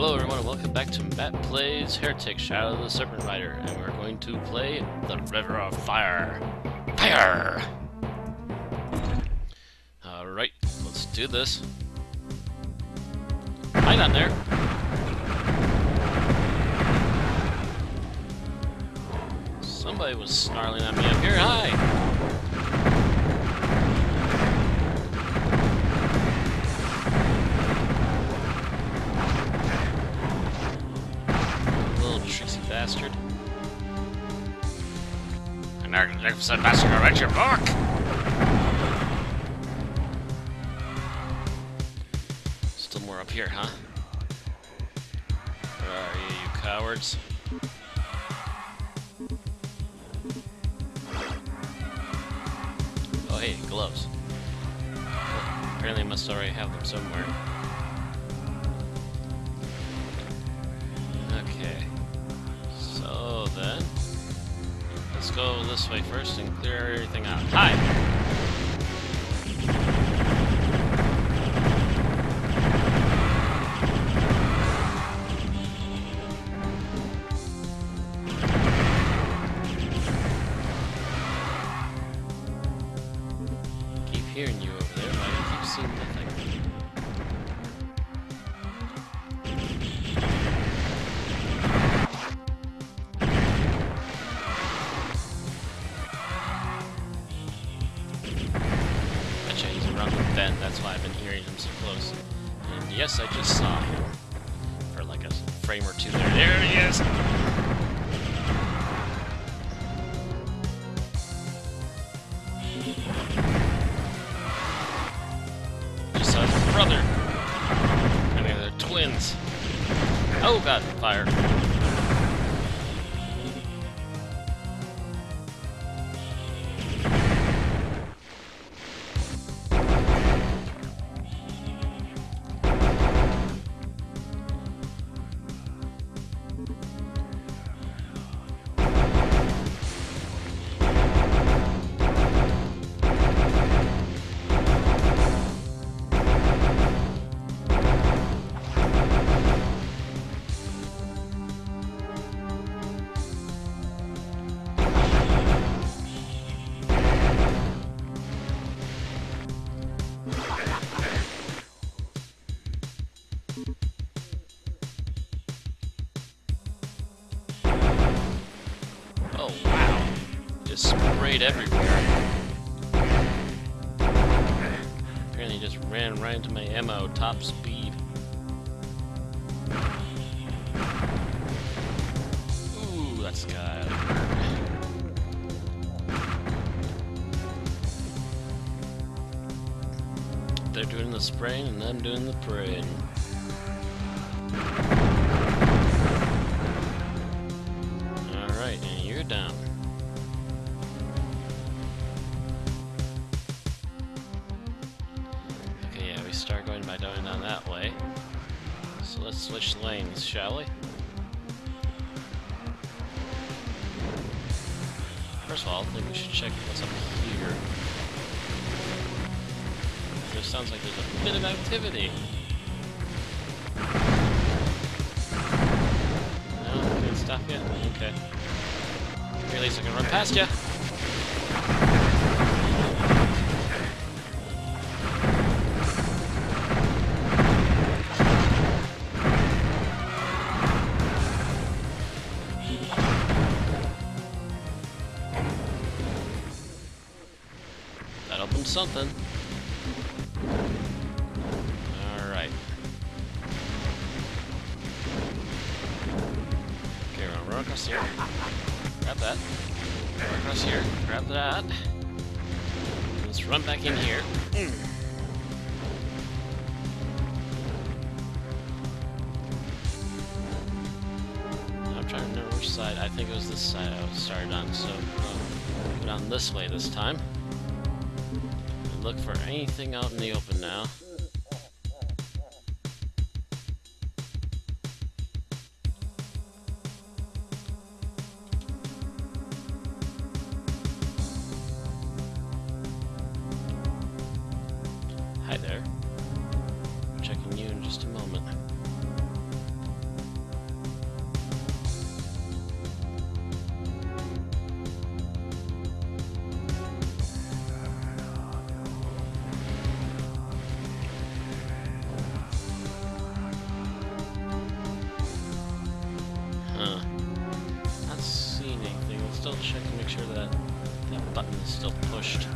Hello everyone and welcome back to Matt Plays Heretic, Shadow of the Serpent Rider, and we're going to play the River of Fire. Fire! Alright, let's do this. Hi down there! Somebody was snarling at me up here, hi! Bastard. An magnificent massacre at your back! Still more up here, huh? Where are you, you cowards? Oh hey, gloves. Well, apparently I must already have them somewhere. Let's go this way first and clear everything out. Hi! I keep hearing you over there, but I keep seeing nothing. That's why I've been hearing him so close. And yes, I just saw him for like a frame or two there. There he is! Just saw his brother. I mean, they're twins. Oh god, fire. Oh wow, just sprayed everywhere. Apparently just ran right into my ammo, top speed. Ooh, that's got it. They're doing the spraying and I'm doing the praying. Alright, and you're down. Okay, yeah, we start going by going down that way. So let's switch lanes, shall we? First of all, I think we should check what's up here. It sounds like there's a bit of activity. No, good stuff yet? Okay. Here, at least I can run past ya! That opened something. Alright. Okay, we're gonna run across here. Grab that. Run across here. Grab that. Let's run back in here. I'm trying to remember which side. I think it was this side I started on, so we'll go down this way this time. Look for anything out in the open now. Hi there. Checking you in just a moment. check to make sure that that button is still pushed.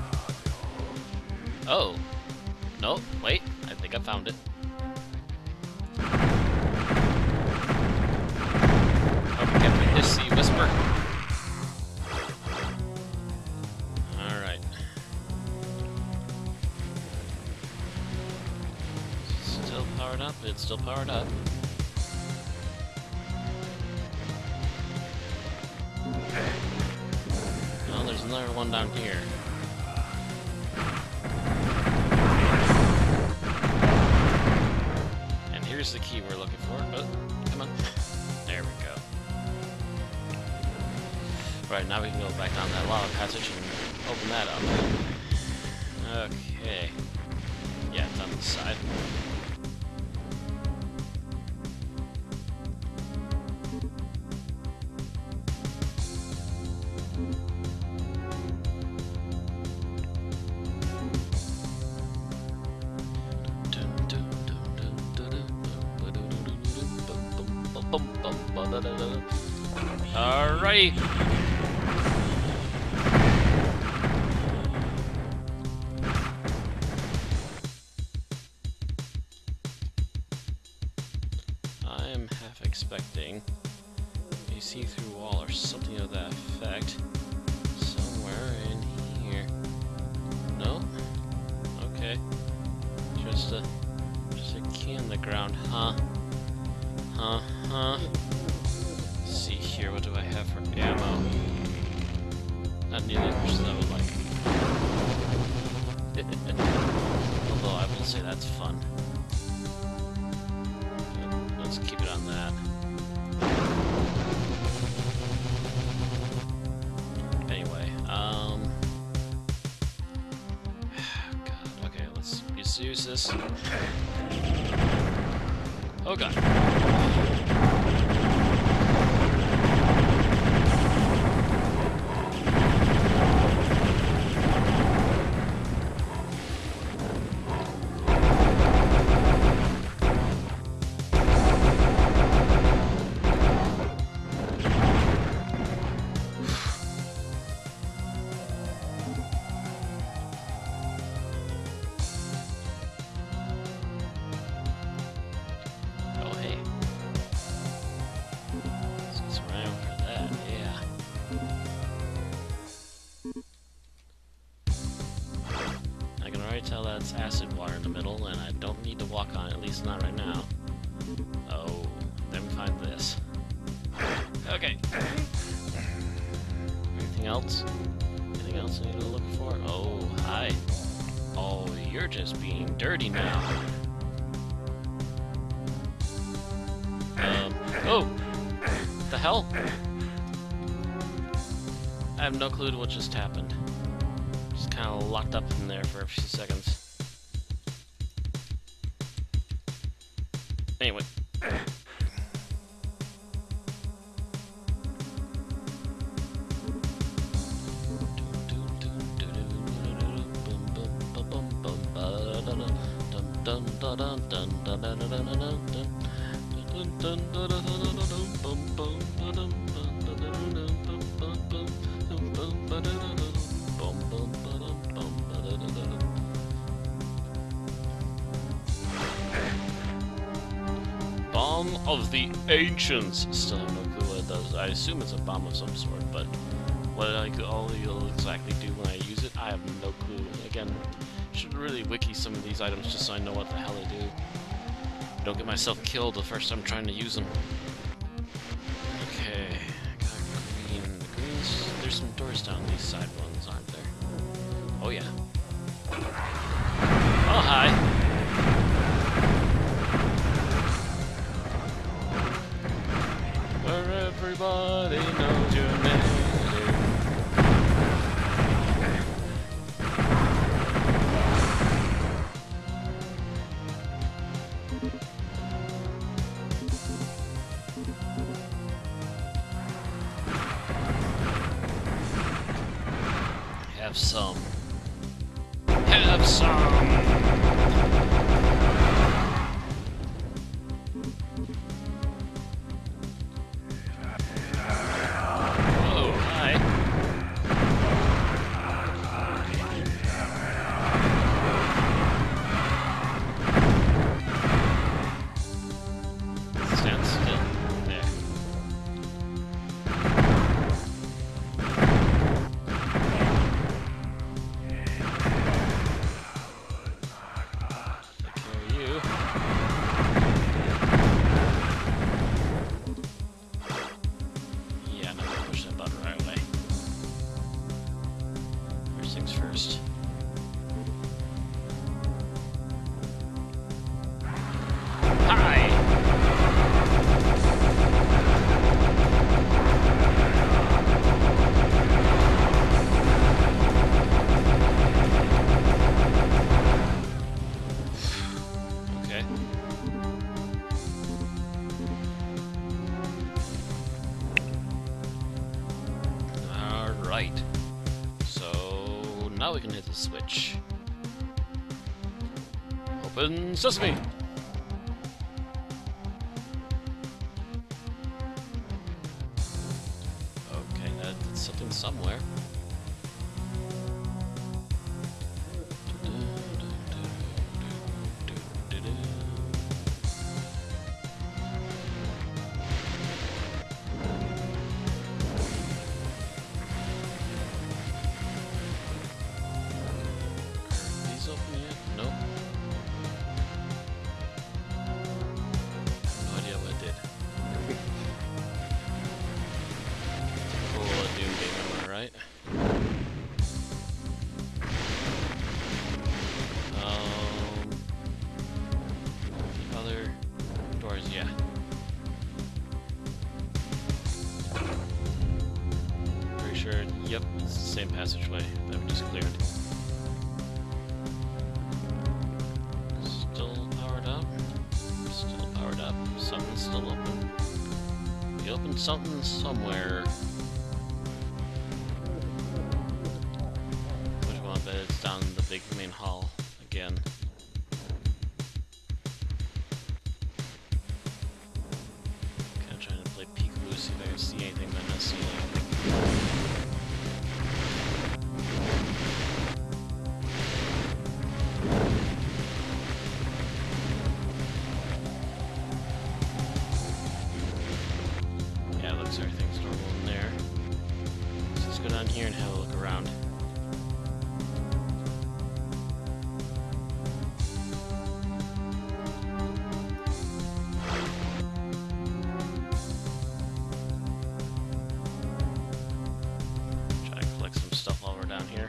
Oh. No, wait. I think I found it. Oh, can we just see Whisper? Alright. Still powered up? It's still powered up. Well, there's another one down here. And here's the key we're looking for. Oh, come on. There we go. Right, now we can go back down that lava passage and open that up. Okay. Yeah, it's on the side. Alrighty. I am half expecting a see-through wall or something of that effect somewhere in here. No? Okay. Just a key in the ground, huh? See here, what do I have for ammo? Not nearly as much as I would like. Although I will say that's fun. Let's keep it on that. Anyway, God, okay, let's just use this. Oh god. That's acid water in the middle, and I don't need to walk on it, at least not right now. Oh, then we find this. Okay. Anything else? Anything else I need to look for? Oh, hi. Oh, you're just being dirty now. Oh! What the hell? I have no clue to what just happened. Just kind of locked up in there for a few seconds. Anyway. Bomb of the Ancients. Still have no clue what it does. I assume it's a bomb of some sort, but what it'll exactly do when I use it, I have no clue. Again, should really wiki some of these items just so I know what the hell they do. Don't get myself killed the first time trying to use them. Okay, I got green. The greens. There's some doors down these side ones, aren't there? Oh yeah. Oh hi. Everybody knows your name. Have some. Have some. Okay. Alright. So now we can hit the switch. Open sesame! Okay, now did something somewhere. Yep, it's the same passageway that we just cleared. Still powered up. Still powered up. Something's still open. We opened something somewhere. Which one? I bet it's down in the big main hall again. Kind of trying to play peekaboo, see if I can see anything, but I'm not seeing anything. Everything's normal in there. So let's go down here and have a look around. Try to collect some stuff while we're down here.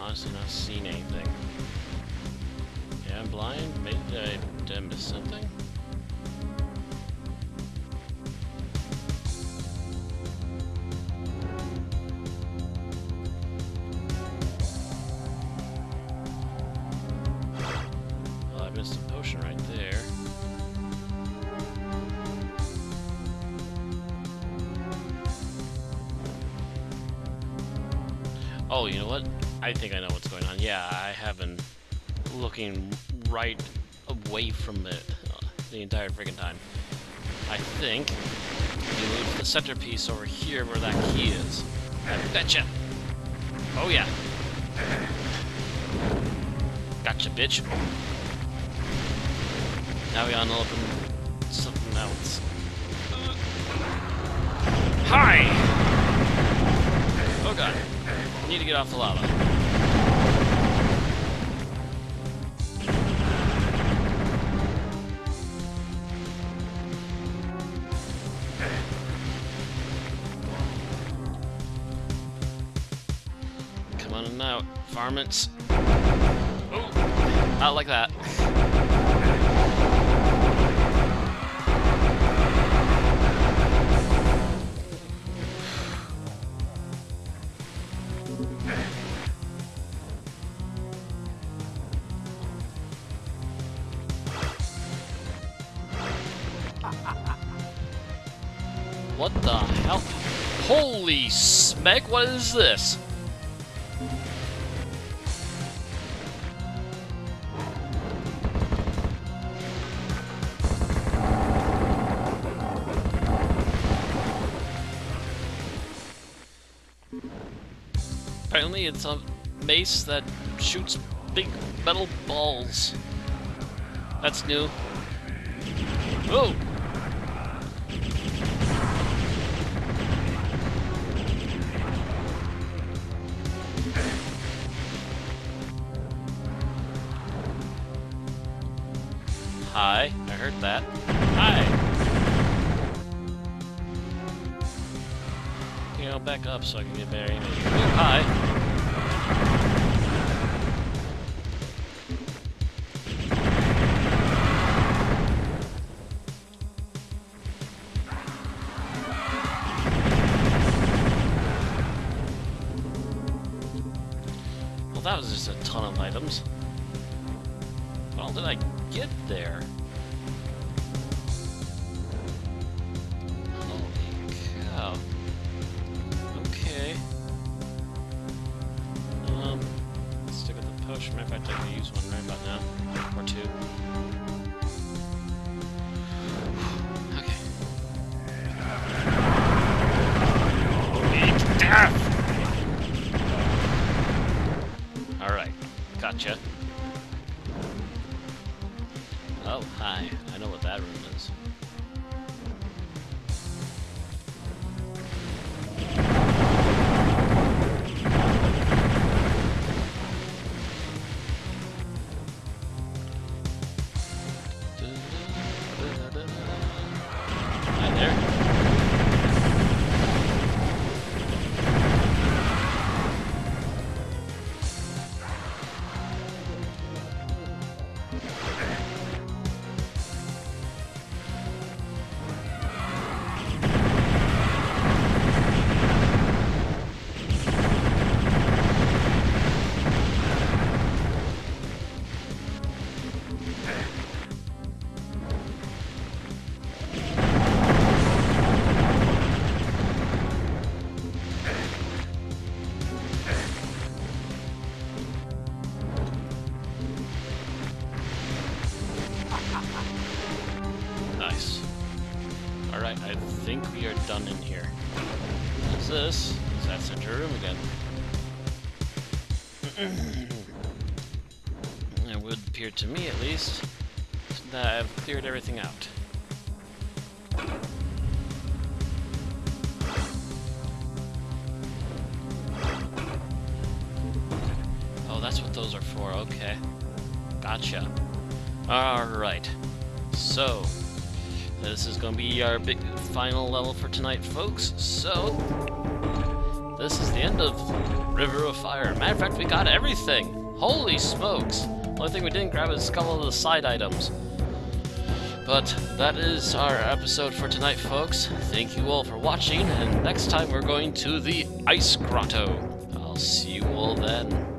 Honestly, not seen anything. Yeah, I'm blind. Maybe I missed something. Well, I missed a potion right there. Oh, you know what? I think I know what's going on. Yeah, I have been looking right away from it the entire freaking time. I think you move the centerpiece over here where that key is. I betcha! Oh yeah! Gotcha, bitch! Now we gotta open something else. Hi! Oh god. I need to get off the lava. Out, varmints. Oh, not like that. What the hell? Holy smack, what is this? Apparently it's a mace that shoots big metal balls. That's new. Whoa! Hi, I heard that. Hi! You know, back up so I can get better image. Hi! That was just a ton of items. How did I get there? Holy cow. Okay. Let's stick with the potion. Matter of fact, I can use one right about now. Or two. Okay. Holy death! Alright, gotcha. Oh, hi. I know what that room is. Nice. Alright, I think we are done in here. What is this? Is that center room again? It would appear to me, at least, that I've cleared everything out. Oh, that's what those are for, okay. Gotcha. Alright. So, this is going to be our big final level for tonight, folks. So, this is the end of River of Fire. Matter of fact, we got everything! Holy smokes! Only thing we didn't grab is a couple of the side items. But that is our episode for tonight, folks. Thank you all for watching, and next time we're going to the Ice Grotto. I'll see you all then.